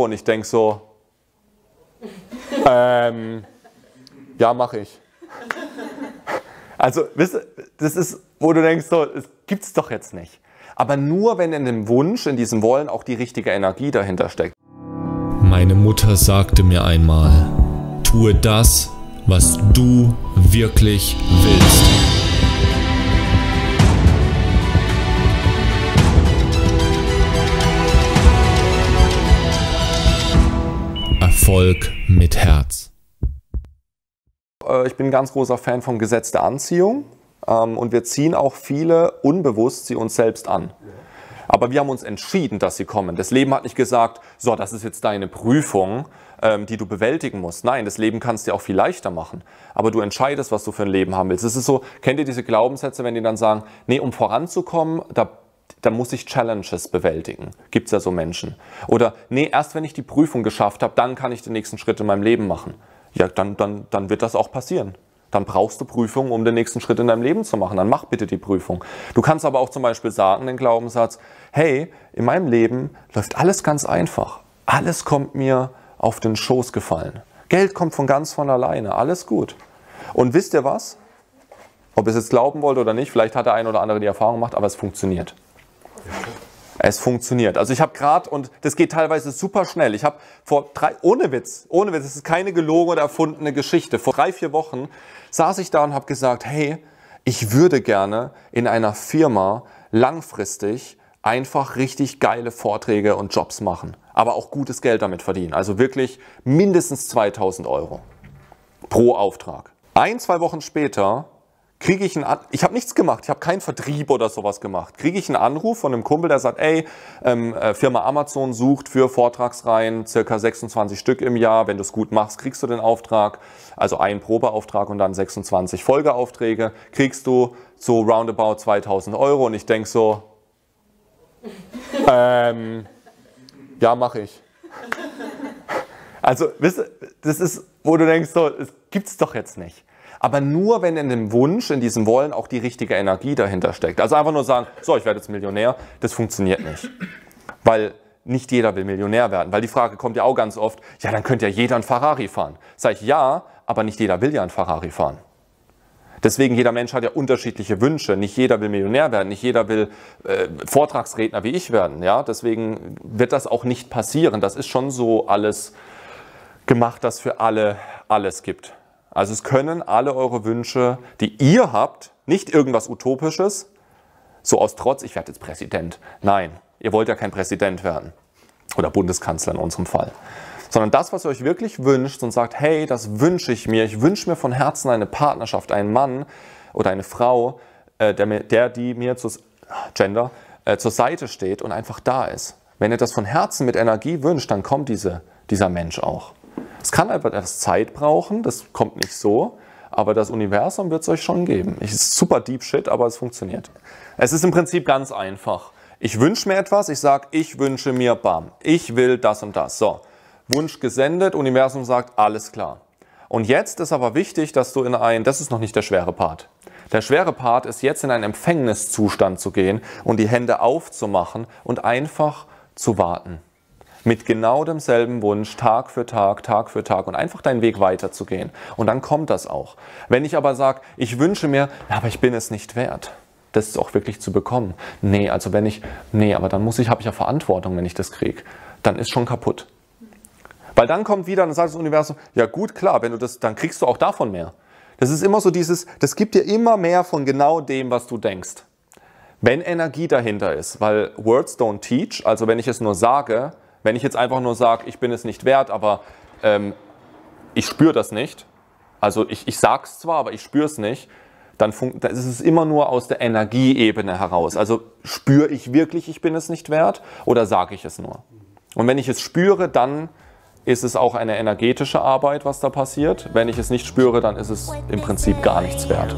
Und ich denke so, ja, mache ich. Also, wisst ihr, das ist, wo du denkst, so, das gibt es doch jetzt nicht. Aber nur, wenn in dem Wunsch, in diesem Wollen auch die richtige Energie dahinter steckt. Meine Mutter sagte mir einmal, tue das, was du wirklich willst. Erfolg mit Herz. Ich bin ein ganz großer Fan vom Gesetz der Anziehung und wir ziehen auch viele unbewusst sie uns selbst an. Aber wir haben uns entschieden, dass sie kommen. Das Leben hat nicht gesagt, so, das ist jetzt deine Prüfung, die du bewältigen musst. Nein, das Leben kannst dir auch viel leichter machen. Aber du entscheidest, was du für ein Leben haben willst. Es ist so, kennt ihr diese Glaubenssätze, wenn die dann sagen, nee, um voranzukommen, da muss ich Challenges bewältigen. Gibt es ja so Menschen. Oder, nee, erst wenn ich die Prüfung geschafft habe, dann kann ich den nächsten Schritt in meinem Leben machen. Ja, dann wird das auch passieren. Dann brauchst du Prüfungen, um den nächsten Schritt in deinem Leben zu machen. Dann mach bitte die Prüfung. Du kannst aber auch zum Beispiel sagen, den Glaubenssatz, hey, in meinem Leben läuft alles ganz einfach. Alles kommt mir auf den Schoß gefallen. Geld kommt von alleine. Alles gut. Und wisst ihr was? Ob ihr es jetzt glauben wollt oder nicht, vielleicht hat der eine oder andere die Erfahrung gemacht, aber es funktioniert. Es funktioniert. Also ich habe gerade, und das geht teilweise super schnell, ich habe ohne Witz, das ist keine gelogene oder erfundene Geschichte, vor 3, 4 Wochen saß ich da und habe gesagt, hey, ich würde gerne in einer Firma langfristig einfach richtig geile Vorträge und Jobs machen, aber auch gutes Geld damit verdienen. Also wirklich mindestens 2000 € pro Auftrag. 1, 2 Wochen später kriege ich einen Anruf, ich habe nichts gemacht, ich habe keinen Vertrieb oder sowas gemacht, kriege ich einen Anruf von einem Kumpel, der sagt, ey, Firma Amazon sucht für Vortragsreihen ca. 26 Stück im Jahr, wenn du es gut machst, kriegst du den Auftrag, also einen Probeauftrag und dann 26 Folgeaufträge, kriegst du so roundabout 2000 € und ich denke so, ja, mache ich. Also, wisst ihr, das ist, wo du denkst, so, das gibt es doch jetzt nicht. Aber nur, wenn in dem Wunsch, in diesem Wollen auch die richtige Energie dahinter steckt. Also einfach nur sagen, so, ich werde jetzt Millionär, das funktioniert nicht. Weil nicht jeder will Millionär werden. Weil die Frage kommt ja auch ganz oft, ja, dann könnte ja jeder ein Ferrari fahren. Sag ich, ja, aber nicht jeder will ja ein Ferrari fahren. Deswegen, jeder Mensch hat ja unterschiedliche Wünsche. Nicht jeder will Millionär werden, nicht jeder will Vortragsredner wie ich werden. Ja? Deswegen wird das auch nicht passieren. Das ist schon so alles gemacht, dass für alle alles gibt. Also es können alle eure Wünsche, die ihr habt, nicht irgendwas Utopisches, so aus Trotz, ich werde jetzt Präsident. Nein, ihr wollt ja kein Präsident werden oder Bundeskanzler in unserem Fall. Sondern das, was ihr euch wirklich wünscht und sagt, hey, das wünsche ich wünsche mir von Herzen eine Partnerschaft, einen Mann oder eine Frau, die mir zur Seite steht und einfach da ist. Wenn ihr das von Herzen mit Energie wünscht, dann kommt dieser Mensch auch. Es kann einfach erst Zeit brauchen, das kommt nicht so, aber das Universum wird es euch schon geben. Es ist super deep shit, aber es funktioniert. Es ist im Prinzip ganz einfach. Ich wünsche mir etwas, ich sage, ich wünsche mir, bam, ich will das und das. So, Wunsch gesendet, Universum sagt, alles klar. Und jetzt ist aber wichtig, dass du das ist noch nicht der schwere Part. Der schwere Part ist jetzt in einen Empfängniszustand zu gehen und die Hände aufzumachen und einfach zu warten. Mit genau demselben Wunsch, Tag für Tag, Tag für Tag und einfach deinen Weg weiterzugehen. Und dann kommt das auch. Wenn ich aber sage, ich wünsche mir, aber ich bin es nicht wert, das auch wirklich zu bekommen. Nee, also aber dann habe ich ja Verantwortung, wenn ich das kriege. Dann ist schon kaputt. Weil dann kommt wieder, dann sagt das Universum, ja gut, klar, wenn du das, dann kriegst du auch davon mehr. Das ist immer so das gibt dir immer mehr von genau dem, was du denkst. Wenn Energie dahinter ist, weil Words don't teach, also wenn ich es nur sage, wenn ich jetzt einfach nur sage, ich bin es nicht wert, aber ich spüre das nicht, also ich sage es zwar, aber ich spüre es nicht, dann ist es immer nur aus der Energieebene heraus. Also spüre ich wirklich, ich bin es nicht wert oder sage ich es nur? Und wenn ich es spüre, dann ist es auch eine energetische Arbeit, was da passiert. Wenn ich es nicht spüre, dann ist es im Prinzip gar nichts wert.